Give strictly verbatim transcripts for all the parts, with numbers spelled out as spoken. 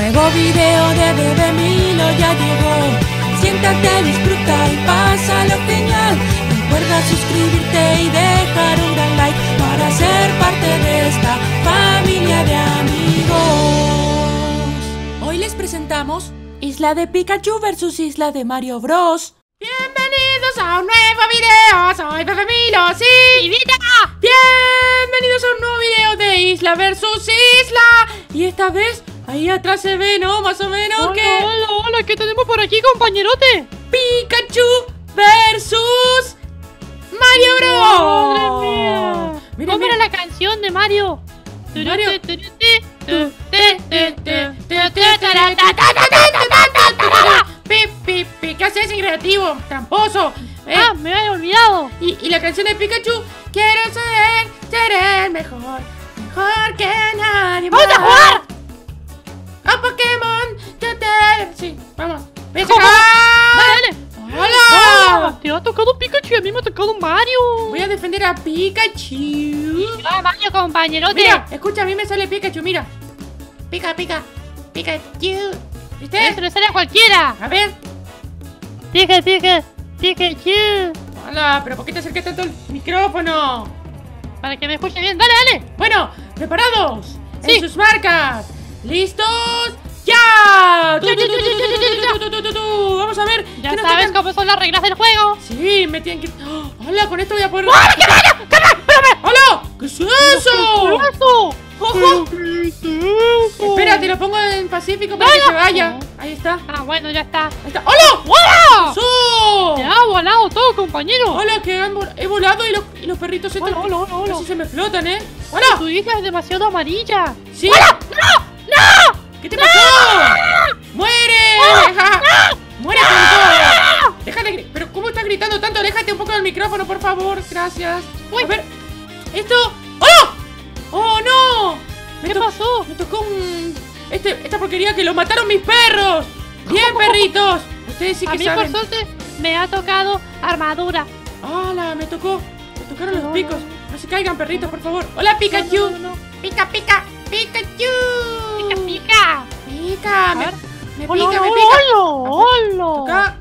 nuevo video de Bebe Milo ya llegó. Siéntate, disfruta y pásalo genial. Recuerda suscribirte y dejar un gran like para ser parte de esta familia de amigos. Hoy les presentamos Isla de Pikachu versus Isla de Mario Bros. Bienvenidos a un nuevo video, soy Bebe Milo, sí, vida. Bienvenidos a un nuevo video de Isla versus Isla. Y esta vez, ahí atrás se ve, ¿no? Más o menos hola, que... Hola, hola, ¿qué tenemos por aquí, compañerote? Pikachu versus Mario Bros. ¡Madre mía! Mira, mira la canción de Mario. Mario. ¿Qué haces, increativo? Tramposo. Eh. Ah, me había olvidado. Y, y la canción de Pikachu. Quiero ser, ser el mejor. Mejor que nadie. ¡Vamos a jugar! ¡A Pokémon! Yo te... Sí, vamos. ¡Ves a jugar! ¡Hola! ¡Te ha tocado Pikachu y a mí me ha tocado Mario! Voy a defender a Pikachu. ¡Ah, Mario, compañerote! Mira, escucha, a mí me sale Pikachu, mira. Pica, pica, Pikachu. ¿Viste? Eso le sale a cualquiera. A ver. Pica, pica, Pikachu. Hola, pero ¿por qué te acerqué tanto el micrófono? Para que me escuche bien, dale, dale. Bueno, preparados. Sí. En sus marcas. ¿Listos? ¡Ya! ¡Tú, tú, tú, tú, tú, tú, tú! Vamos a ver. Ya sabes cómo son las reglas del juego. Sí, me tienen que... ¡Hola! Con esto voy a poder... ¡Hola! ¡Qué raro! ¡Qué raro! ¡Hola! ¿Qué es eso? ¿Qué es eso? ¡Ojo! ¿Qué es eso? Espérate, lo pongo en pacífico para que se vaya. Ahí está. Ah, bueno, ya está. Ahí está. ¡Hola! ¡Hola! ¡Eso! ¡Te ha volado todo, compañero! ¡Hola! Que he volado y los, y los perritos estos... ¡Hola, hola, hola! Así se me flotan, ¿eh? ¡Hola! Tu hija es demasiado amarilla. ¡Sí! ¡Hola! ¡No! ¿Qué te pasó? ¡No! ¡Muere! ¡No! ¡No! ¡Muere con todo! Déjate, pero ¿cómo estás gritando tanto? Déjate un poco del micrófono, por favor. Gracias. Uy. A ver. Esto. ¡Oh! ¡Oh, no! Me ¿Qué pasó? Me tocó un... Este, esta porquería que los mataron mis perros. Bien, perritos. Ustedes sí que saben. A mí, saben. Por suerte, me ha tocado armadura. ¡Hala! Me tocó. Me tocaron no, los picos. No se caigan, perritos, por favor. ¡Hola, Pikachu! No, no, no, no. ¡Pica, pica! ¡Pikachu! ¡Pica! ¡Pica! Me, me oh, pica, no, me pica. ¡Holo! ¡Holo! Acá.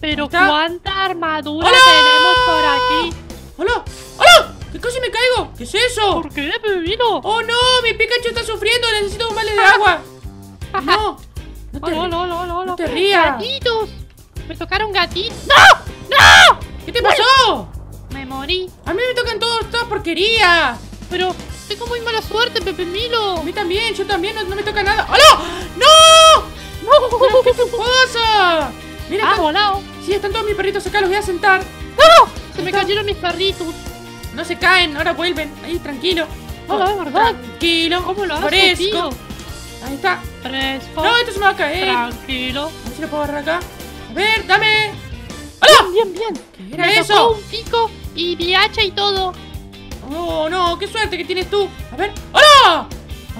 Pero está. Cuánta armadura ¡Hola! Tenemos por aquí. ¡Holo! ¡Holo! ¡Que casi me caigo! ¿Qué es eso? ¿Por qué, Pepino? ¡Oh no! ¡Mi Pikachu está sufriendo! ¡Necesito un balde de agua! ¡No! ¡No te, oh, no, no, no, no te rías! ¡Gatitos! ¡Me tocaron gatitos! ¡No! ¡No! ¿Qué te pasó? Me morí. A mí me tocan todas, todas porquerías. Pero... Tengo muy mala suerte, Pepe Milo. A mí también, yo también, no, no me toca nada. ¡Hola! ¡No! ¡No! ¿Qué cosa? Mira, ah, está volado. Sí, están todos mis perritos acá, los voy a sentar. ¡No! no. Se me está? cayeron mis perritos. No se caen, ahora vuelven. Ahí, tranquilo. Hola, oh, ¿verdad? Tranquilo. ¿Cómo lo hago? Fresco. Ahí está. Fresco. No, esto se me va a caer. Tranquilo. A ver si lo puedo agarrar acá. A ver, dame. ¡Hola! Bien, bien, bien. ¿Qué era me eso? Tocó un pico y mi hacha y todo. No, no, qué suerte que tienes tú. A ver, ¡hola!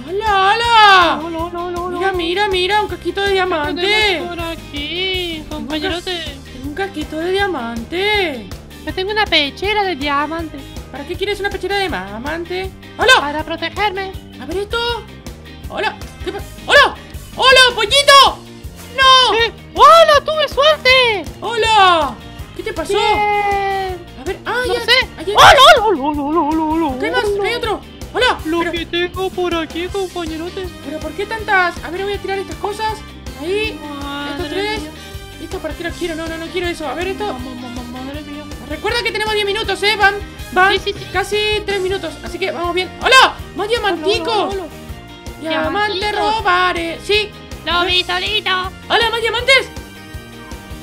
¡Hola, hola! No, no, no, no. Mira, mira, mira, un casquito de diamante. Por aquí, compañerote. Un casquito de diamante. Yo tengo una pechera de diamante. ¿Para qué quieres una pechera de diamante? ¡Hola! Para protegerme. A ver esto. ¡Hola! ¿Qué pasa? ¡Hola! ¡Hola, pollito! ¡No! ¿Qué? ¡Hola, tuve suerte! ¡Hola! ¿Qué te pasó? Bien. A ver, ah, no ya sé. Allí... ¡Hola, hola, hola, hola, hola, hola! ¿Qué más? ¿Qué hay otro? ¡Hola! Lo pero... que tengo por aquí, compañerote. ¿Pero por qué tantas? A ver, voy a tirar estas cosas. Ahí. Madre estos tres. Mía. ¿Esto para qué lo quiero? No, no, no quiero eso. A ver, esto. Madre mía. Recuerda que tenemos diez minutos, ¿eh? Van, van sí, sí, sí. casi tres minutos. Así que vamos bien. ¡Hola! ¡Más diamanticos! ¡Diamante robaré! ¡Sí! ¡Lo vi solito! ¡Hola, más diamantes!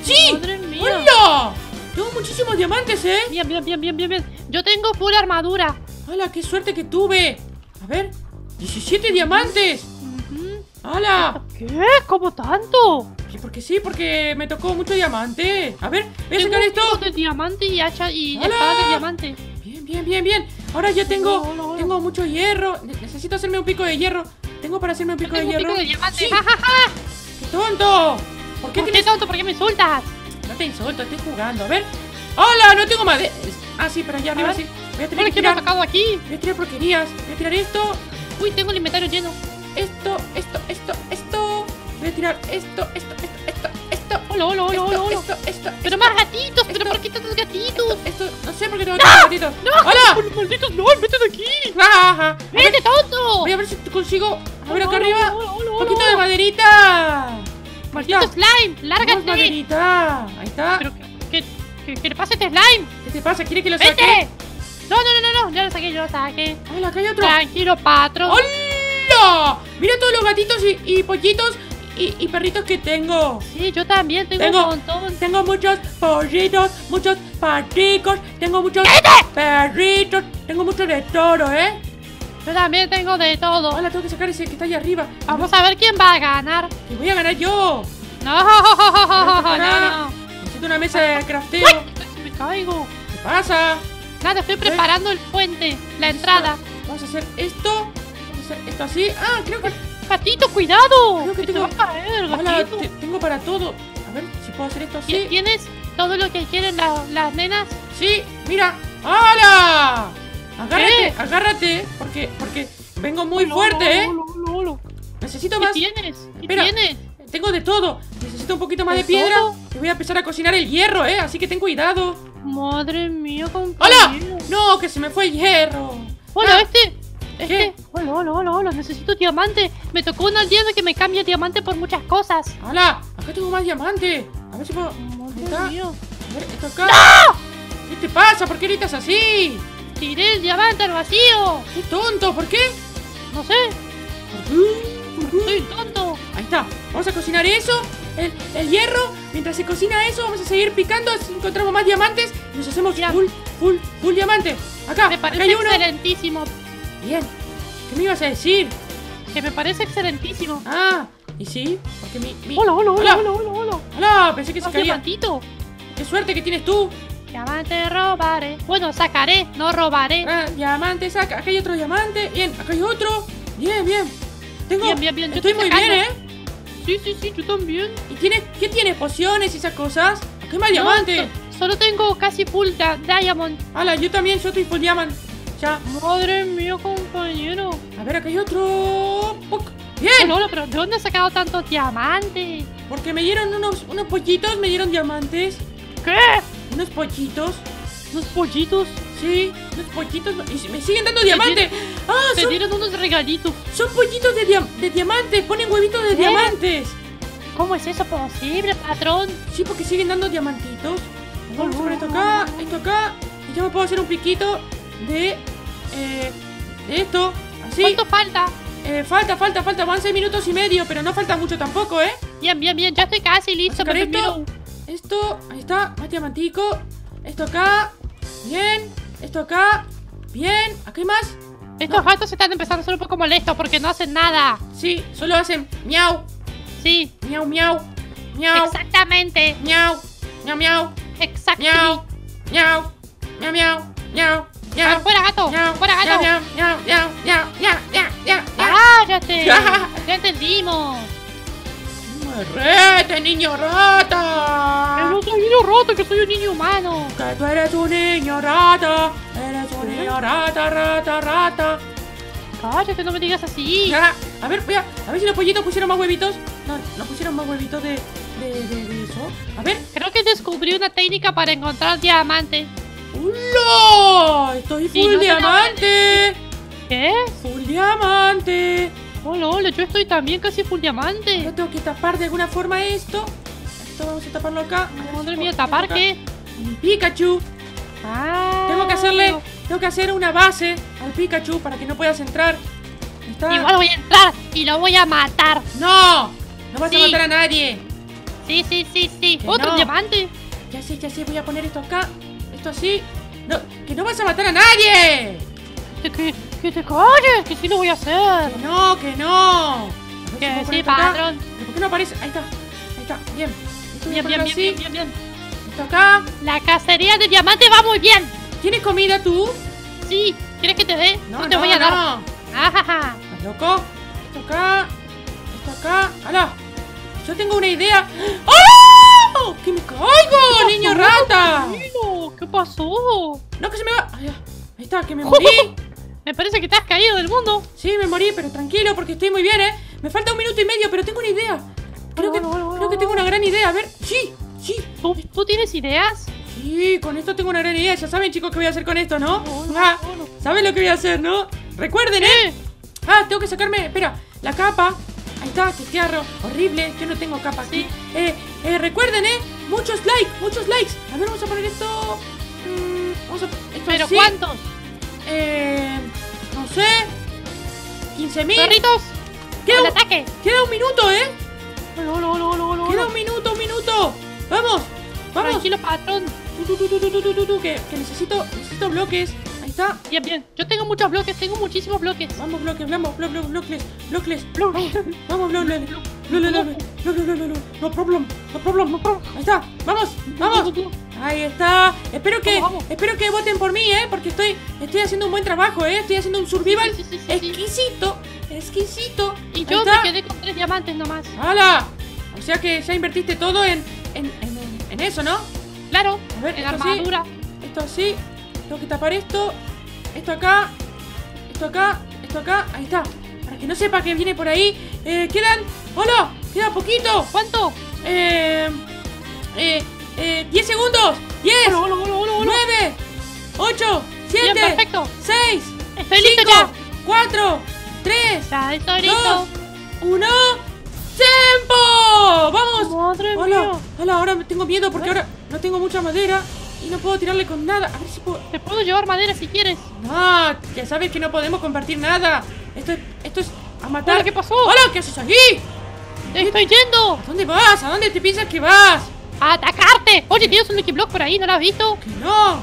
¡Sí! Madre mía. ¡Hola! Tengo muchísimos diamantes, ¿eh? Bien, bien, bien, bien, bien, bien. Yo tengo pura armadura. ¡Hala, qué suerte que tuve! A ver, diecisiete diamantes. Uh-huh. ¡Hala! ¿Qué? ¿Cómo tanto? Sí, porque sí, porque me tocó mucho diamante. A ver, voy a sacar esto. De diamante y hacha y espada de diamante. Bien, bien, bien, bien. Ahora ya tengo, hola, hola, hola. tengo mucho hierro. Ne- necesito hacerme un pico de hierro. Tengo para hacerme un pico Yo tengo de un hierro. Pico de diamante. Sí. ¡Qué tonto! ¿Por qué, ¿Por qué tonto? ¿Por qué me insultas? No te insulto, estoy jugando. A ver. ¡Hola! No tengo madera. Ah, sí, pero allá arriba sí. Voy a tener que tirar. Aquí. Voy a tirar porquerías. Voy a tirar esto. Uy, tengo el inventario lleno. Esto, esto, esto, esto. eliminar esto, esto, esto, esto, esto. Hola, hola, hola, hola, hola. Esto, esto, esto. Pero más gatitos, pero ¿por qué tantos gatitos? Esto, esto, no sé por qué tengo tantos gatitos. ¡No! ¡Hola! ¡Malditos no! ¡Vete de aquí! ¡Jajaja! ¡Vete, tonto! Voy a ver si consigo. A ver, acá arriba. Un poquito de maderita. ¡Maldito slime! ¡Lárgate! ¡Maderita! Ahí está. Pero que, que, que le pase este slime. ¿Qué te pasa? ¿Quieres que lo saque? ¡Vete! No, no, no, no, no, ya lo saqué, yo lo saqué. ¡Hola, acá hay otro! Tranquilo, patrón. ¡Hola! Mira todos los gatitos y, y pollitos y, y perritos que tengo. Sí, yo también tengo, tengo un montón. Tengo muchos pollitos, muchos paticos, tengo muchos perritos, tengo muchos de todo, ¿eh? Yo también tengo de todo. Hola, tengo que sacar ese que está ahí arriba. Vamos a ver quién va a ganar. Que voy a ganar yo. No, no, no. Necesito una mesa de crafteo. Me caigo. ¿Qué pasa? Nada, estoy preparando el puente, la entrada. Vamos a hacer esto. Vamos a hacer esto así. Ah, creo que... Gatito, cuidado. Creo que te tengo... va a caer, hola, te, tengo para todo. A ver si puedo hacer esto así. ¿Tienes todo lo que quieren la, las nenas? Sí, mira. ¡Hala! Agárrate, ¿qué? Agárrate. Porque, porque vengo muy olo, fuerte, olo, ¿eh? Olo, olo. Necesito más. ¿Qué tienes? ¿Qué Espera. tienes? Tengo de todo. Necesito un poquito más de piedra. Todo? Y voy a empezar a cocinar el hierro, ¿eh? Así que ten cuidado. Madre mía, compañero. ¡Hola! No, que se me fue el hierro. Hola, ah, este. Este. Hola, hola, hola, hola. Necesito diamante. Me tocó una aldeana que me cambia diamante por muchas cosas. Hola, acá tengo más diamante. A ver si puedo. Madre mía. A ver, esto acá. ¡No! ¿Qué te pasa? ¿Por qué gritas así? Tiré el diamante al vacío. ¡Qué tonto! ¿Por qué? No sé. Soy tonto. Ahí está. Vamos a cocinar eso. El, el hierro, mientras se cocina eso, vamos a seguir picando, encontramos más diamantes y nos hacemos Mira. full, full, full diamante. Acá, me parece acá hay uno. Excelentísimo. Bien, ¿qué me ibas a decir? Que me parece excelentísimo. Ah, ¿y sí? Porque mi, mi... Hola, hola, hola, hola, hola, hola, hola. Pensé que se caía. Diamantito. Qué suerte que tienes tú. Diamante robaré. Bueno, sacaré, no robaré. Ah, diamante, saca. Acá hay otro diamante. Bien, acá hay otro. Bien, bien. Tengo... Bien, bien, bien. Yo estoy, estoy muy bien, ¿eh? Sí, sí, sí, yo también. ¿Y tienes, qué tienes? ¿Pociones y esas cosas? Acá hay más no, diamante. So, solo tengo casi full diamond. Ala, yo también, yo estoy full diamond. Ya. Madre mía, compañero. A ver, acá hay otro. Bien. Hola, hola, pero ¿de dónde has sacado tantos diamantes? Porque me dieron unos, unos pollitos, me dieron diamantes. ¿Qué? Unos pollitos. ¿Unos pollitos? Sí, unos pollitos. Y me siguen dando diamantes. Ah, te son... dieron unos regalitos. Son pollitos de, dia... de diamantes. Ponen huevitos de ¿Qué? diamantes. ¿Cómo es eso posible, patrón? Sí, porque siguen dando diamantitos. Vamos a poner esto acá, esto acá. Y ya me puedo hacer un piquito de, eh, de esto. Así. ¿Cuánto falta? Eh, falta, falta, falta. Van seis minutos y medio, pero no falta mucho tampoco, ¿eh? Bien, bien, bien. Ya estoy casi listo. Para esto, esto, ahí está. Más diamantico. Esto acá. Bien. Esto acá. Bien. Acá hay más. Estos no. gatos están empezando a ser un poco molestos porque no hacen nada. Sí, solo hacen miau. Sí. Miau, miau. Miau. Exactamente. Miau. Miau, miau. Exacto. Miau. Miau. Miau, miau. Miau. Miau. Fuera gato. Miau. Fuera gato. Miau, miau, miau, miau, miau, miau, miau. ¡Cállate! Ya entendimos. ¡Rete, niño rata! ¡No soy niño rata, que soy un niño humano! ¡Que tú eres un niño rata! ¡Eres un niño rata, rata, rata! ¡Cállate, no me digas así! Ya, a ver, voy a, a ver si los pollitos pusieron más huevitos. No, no pusieron más huevitos de, de, de, de eso. A ver. Creo que descubrí una técnica para encontrar diamante. ¡Hola! ¡Estoy full sí, no diamante! ¿Qué? ¡Full diamante! Hola, hola, yo estoy también casi full diamante. Yo tengo que tapar de alguna forma esto. Esto vamos a taparlo acá. Madre mía, ¿tapar qué? Mi Pikachu. Ah, tengo que hacerle, tengo que hacer una base al Pikachu para que no puedas entrar. Está... Igual voy a entrar y lo voy a matar. No, no vas sí. a matar a nadie. Sí, sí, sí, sí. Que Otro no. diamante. Ya sé, ya sé, voy a poner esto acá. Esto así. No, que no vas a matar a nadie. ¿Qué? ¡Que te calles! ¡Que sí lo voy a hacer! ¡Que no! ¡Que no! ¡Que sí, patrón! ¿Por qué no aparece? Ahí está. Ahí está. Bien. Esto bien, bien, bien, bien, bien, bien. Esto acá. La cacería de diamante va muy bien. ¿Tienes comida tú? Sí. ¿Quieres que te dé? No, no te no, voy a dar. No. ¡Ajaja! ¿Estás loco? Esto acá. Esto acá. ¡Hala! Yo tengo una idea. ¡Oh! ¡Que me caigo, ¿Qué niño pasó, rata! Conmigo? ¿Qué pasó? No, que se me va. Ahí está, que me morí. Me parece que te has caído del mundo. Sí, me morí, pero tranquilo porque estoy muy bien, ¿eh? Me falta un minuto y medio, pero tengo una idea. creo que, creo que tengo una gran idea. A ver, sí, sí. ¿Tú, ¿Tú tienes ideas? Sí, con esto tengo una gran idea. Ya saben, chicos, qué voy a hacer con esto, ¿no? no, no, ah, no, no. ¿Saben lo que voy a hacer, no? Recuerden, ¿eh? ¿eh? Ah, tengo que sacarme, espera, la capa. Ahí está, que fiarro, horrible. Yo no tengo capa aquí. Sí. Eh, eh, recuerden, ¿eh? Muchos likes, muchos likes. A ver, vamos a poner esto. Mm, vamos a esto ¿Pero sí. cuántos? Eh, no sé. quince mil. Perritos. Queda un, ataque. Queda un minuto, ¿eh? No, no, no, no, no. Queda un minuto, un minuto. Vamos, vamos. Tranquilo, patrón. Tú, tú, tú, tú, tú, tú, tú, que, que necesito, necesito bloques. Ahí está. Bien, bien. Yo tengo muchos bloques, tengo muchísimos bloques. Vamos, bloques, vamos, bloques, bloques, bloques. Vamos, bloques. No problem, no problem, no problem. Ahí está. Vamos, vamos. Ahí está. Espero que, vamos, vamos. espero que voten por mí, eh, porque estoy, estoy haciendo un buen trabajo, eh. Estoy haciendo un survival sí, sí, sí, sí, exquisito, sí. exquisito. Y yo me quedé con tres diamantes nomás. ¡Hala! O sea que ya invertiste todo en, en, en, en eso, ¿no? Claro, a ver, en esto armadura así, esto así, tengo que tapar esto. Esto acá, esto acá, esto acá, ahí está. Para que no sepa que viene por ahí. eh, Quedan, hola, queda poquito. ¿Cuánto? Eh, eh, eh, diez segundos. Diez, hola, hola, hola, hola, nueve, ocho, siete, bien, perfecto. Seis, estoy cinco, listo ya. Cuatro, tres, dos, listo. Uno. ¡Tiempo! ¡Vamos! ¡Madre hola, mía! Hola, ahora tengo miedo porque ahora no tengo mucha madera y no puedo tirarle con nada. A ver si puedo... Te puedo llevar madera si quieres. No, ya sabes que no podemos compartir nada. Esto es, esto es a matar. Hola, ¿qué pasó? Hola, ¿qué haces aquí? ¡Te estoy yendo! ¿A dónde vas? ¿A dónde te piensas que vas? ¡A atacarte! Oye, tienes un Lucky Block por ahí, ¿no lo has visto? ¡Que no!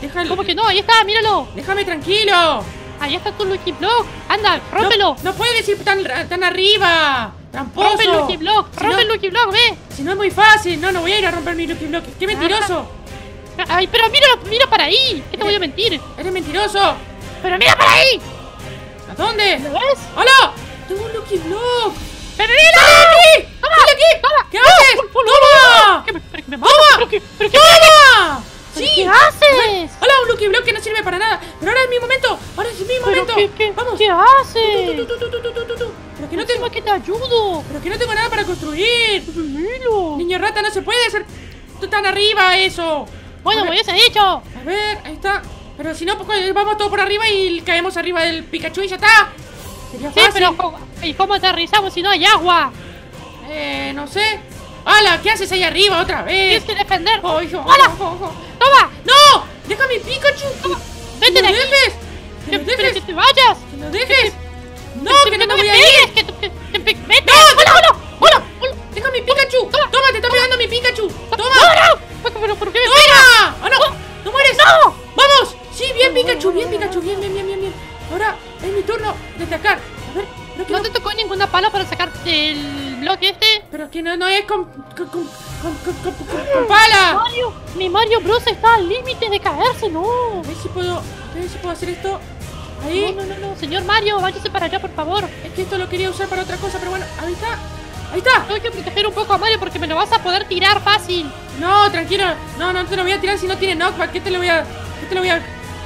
Déjalo. ¿Cómo que no? Ahí está, míralo. ¡Déjame tranquilo! Ahí está tu Lucky Block. Anda, rómpelo. No, no puedes ir tan, tan arriba. ¡Tramposo! ¡Rompe el Lucky Block! Si ¡Rompe no, el Lucky Block, ve! Si no es muy fácil, no, no voy a ir a romper mi Lucky Block. ¡Qué mentiroso! Ah, ¡Ay, pero mira, mira para ahí! ¿Qué te voy a mentir? ¡Eres mentiroso! ¡Pero mira para ahí! ¿A dónde? ¿Lo ves? ¡Hola! ¡Tengo un Lucky Block! ¡Pero mira! ¡Toma! ¡Toma! Aquí! ¡Toma! ¿Qué haces? ¡Toma! ¡Pero que me mato! ¡Pero que, pero que ¡Toma! ¡Sí! ¿Qué haces? ¡Hola! Un Lucky Block que no sirve para nada. ¡Pero ahora es mi momento! ¡Ahora es mi momento! ¿Qué, qué, ¡Vamos! ¿Qué haces? Que no tengo que te ayudo. Pero que no tengo nada para construir. Milo. Niño rata, no se puede hacer tan arriba eso. Bueno, me hubiese dicho. A ver, ahí está. Pero si no, pues, vamos todo por arriba y caemos arriba del Pikachu y ya está. Sería sí, fácil. Pero ¿y cómo aterrizamos si no hay agua? Eh, no sé. ¡Hala! ¿Qué haces ahí arriba otra vez? Tienes que defender. Oh, hijo. ¡Hala! Oh, oh, oh. ¡Toma! ¡No! ¡Déjame, Pikachu! ¡Toma! ¡Vete de aquí! ¡Que me dejes! ¡Que te vayas! ¡Que me dejes! ¡No, que no me voy a ir! ¡Que te ¡Vete! ¡Hola, hola! ¡Hola! ¡Deja mi Pikachu! ¡Toma, te está pegando mi Pikachu! ¡Toma! ¡No, no! ¿Pero por qué me pegas? ¡Toma! ¡Hola! ¡No mueres! ¡No! ¡Vamos! ¡Sí, bien Pikachu! ¡Bien Pikachu! ¡Bien, bien, bien, bien! Ahora es mi turno de atacar. A ver, creo que no te tocó ninguna pala para sacarte el bloque este. Pero que no es con... con pala. Mi Mario Bros está al límite de caerse, ¿no? A ver si puedo... A ver si puedo hacer esto... Ahí. No, no, no, no, señor Mario, váyase para allá, por favor. Es que esto lo quería usar para otra cosa, pero bueno, ahí está. Ahí está. Tengo que proteger un poco a Mario porque me lo vas a poder tirar fácil. No, tranquilo. No, no te lo voy a tirar si no tiene knockback. ¿Qué te lo voy a...? ¿Qué te lo voy a...?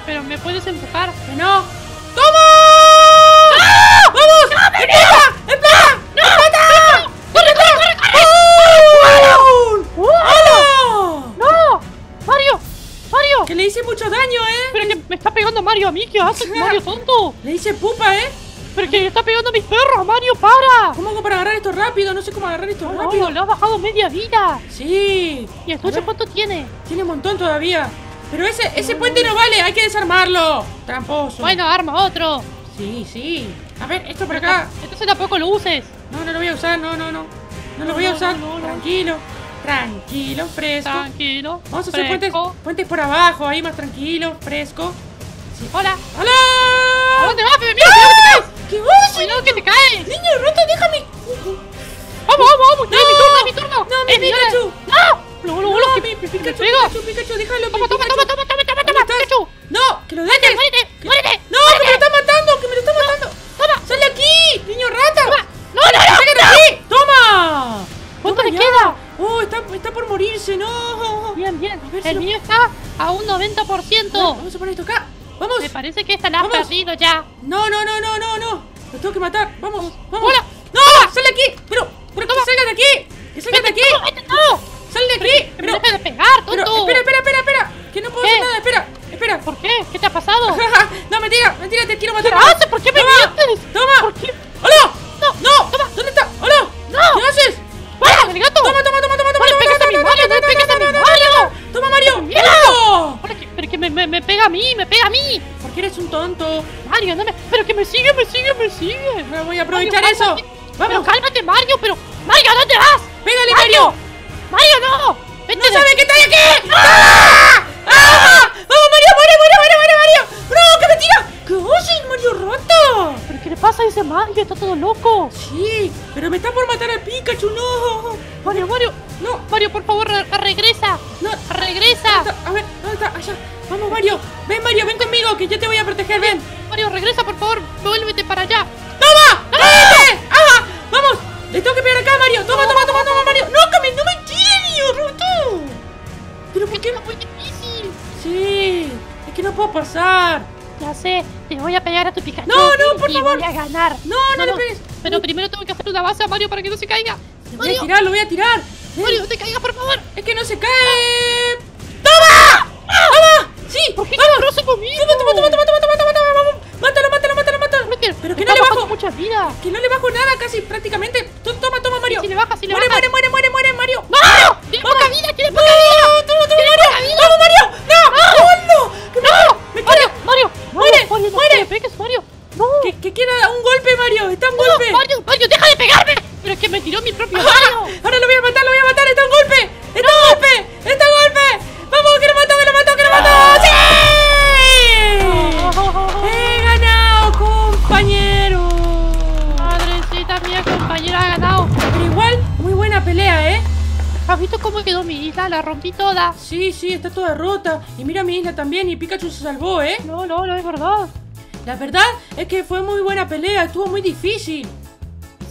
Pero me puedes empujar. Que no. ¡Toma! ¡Ah! ¡Vamos! ¡No, me ¡Empuja! ¡Empuja! ¡No! ¡Empuja! ¡No! ¡Corre, corre, corre! ¡Oh! ¡Oh! ¡Oh! ¡No! ¡Mario! ¡Mario! Que le hice mucho daño, ¿eh? Pero que me está pegando Mario a mí, ¿qué haces, Mario tonto? Le hice pupa, ¿eh? Pero que me está pegando a mis perros, Mario, para. ¿Cómo hago para agarrar esto rápido? No sé cómo agarrar esto no, rápido. No, le has bajado media vida. Sí. ¿Y entonces cuánto tiene? Tiene un montón todavía. Pero ese, ese no, puente no vale, hay que desarmarlo. Tramposo. Bueno, arma otro. Sí, sí. A ver, esto por acá. Entonces tampoco lo uses. No, no lo voy a usar, no, no, no. No lo voy a usar, no, no, no, tranquilo. Tranquilo, fresco. Tranquilo. Vamos a hacer puentes, puentes por abajo, ahí más tranquilo, fresco. Sí. Hola. Hola. ¿A dónde vas, bebé? Mira, ¡ah! ¡Qué bueno que te caes! Niño rata, déjame. Vamos, vamos, vamos. No, no, es mi turno, es mi turno. No, mi Pikachu. No. No, no, no, mi Pikachu, Pikachu, Pikachu, déjalo. Toma, toma, toma, toma, toma, toma, toma, Pikachu. No, que lo dejes. Muérete, muérete. No, que me lo está matando, que me lo está matando. Toma, sal de aquí, niño rata. No, no, no. Sácate aquí. Toma. ¿Cuánto le queda? Oh, está, está por morirse, no. Bien, bien. Si el lo... mío está a un noventa por ciento. Vale, vamos a poner esto acá. Vamos. Me parece que esta la has perdido ya. No, no, no, no, no, no. Lo tengo que matar. Vamos, vamos. ¡Hola! ¡No! ¡Sal de aquí! Pero, pero que salga de aquí. Mario, no me... Pero que me sigue, me sigue, me sigue. Me voy a aprovechar Mario, eso. Vamos. Pero cálmate, Mario, pero... Mario, ¿dónde vas? Pégale, Mario. Mario, no. Vete, no sabe que está aquí. ¡Ah! ¡Ah! ¡Vamos, Mario, Mario, Mario, Mario, Mario! ¡No, que me tira! ¿Qué haces, Mario roto? ¿Pero qué le pasa a ese Mario? Está todo loco. Sí, pero me está por matar a Pikachu, no. Mario, Mario, no. Mario, por favor, re regresa. No, regresa. A ver, ¿dónde está? Allá. Vamos, Mario. Ven, Mario, ven conmigo, que yo te voy a proteger, ven. Mario, regresa, por favor. Vuélvete para allá. ¡Toma! ¡Toma! ¡Ajá! ¡Vamos! Le tengo que pegar acá, Mario. Toma, toma, toma, toma, Mario. No, que me, no me tires, Roto. Pero ¿por qué? Es muy difícil. Sí, es que no puedo pasar. Ya sé, te voy a pegar a tu Pikachu. No, no, por favor. Voy a ganar. No, no, no le pegues. Pero primero tengo que hacer una base a Mario para que no se caiga. Lo voy a tirar, lo voy a tirar. Mario, no te caigas, por favor. Es que no se cae. ¡Toma! ¡Toma! Sí, ¿por qué no se comió? Toma, toma, toma, toma, toma, toma, toma. Mátalo, mátalo, mátalo, mátalo. Pero que no le bajo mucha vida. Que no le bajo nada, casi prácticamente. Toma, toma, Mario. Si le bajas, si le bajas. Muere, muere, muere, muere, Mario. ¡No! ¡Tiene poca vida! ¡Tiene poca vida! ¡Toma, toma, Mario! ¡Vamos, Mario! ¡No! ¡No! ¡Me Mario! ¡Mario! ¡Muere! ¡Muere! ¡Muere! ¡Pegues, Mario! ¡No! ¡Que, que quiera un golpe, Mario! ¡Está un no, golpe! ¡Mario! ¡Mario, deja de pegarme! ¡Pero es que me tiró mi propio mano! ¡Ahora lo voy a matar! ¡Lo voy a matar! ¡Está un golpe! ¡Está no. un golpe! ¡Está un golpe! ¡Vamos! ¡Que lo mato! ¡Que lo mato! ¡Que lo mato! ¡Sí! Oh. ¡He ganado, compañero! Madrecita mía, compañera, ha ganado. Pero igual, muy buena pelea, ¿eh? ¿Has visto cómo quedó mi isla? La rompí toda. Sí, sí, está toda rota. Y mira mi isla también, y Pikachu se salvó, ¿eh? No, no, no es verdad. La verdad es que fue muy buena pelea, estuvo muy difícil.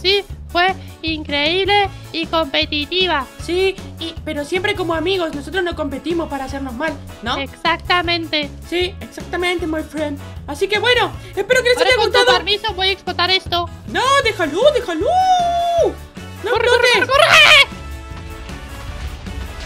Sí, fue increíble y competitiva. Sí, y, pero siempre como amigos, nosotros no competimos para hacernos mal, ¿no? Exactamente. Sí, exactamente, my friend. Así que bueno, espero que les Ahora, haya gustado. Con tu permiso, voy a explotar esto. No, déjalo, déjalo. No, corre, corre, corre, corre.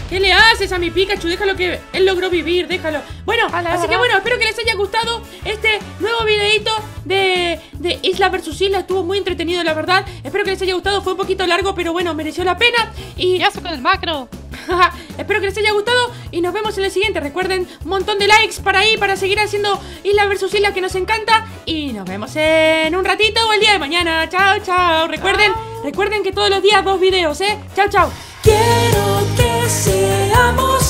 ¿Qué le haces a mi Pikachu? Déjalo, que él logró vivir, déjalo. Bueno, vale, así que bueno, espero que les haya gustado este nuevo videito de, de Isla versus Isla. Estuvo muy entretenido, la verdad. Espero que les haya gustado, fue un poquito largo, pero bueno, mereció la pena. Y ya con el macro. Espero que les haya gustado y nos vemos en el siguiente. Recuerden, un montón de likes para ahí, para seguir haciendo Isla versus Isla, que nos encanta. Y nos vemos en un ratito o el día de mañana. Chao, chao. Recuerden, recuerden que todos los días dos videos, ¿eh? Chao, chao. Quiero que seamos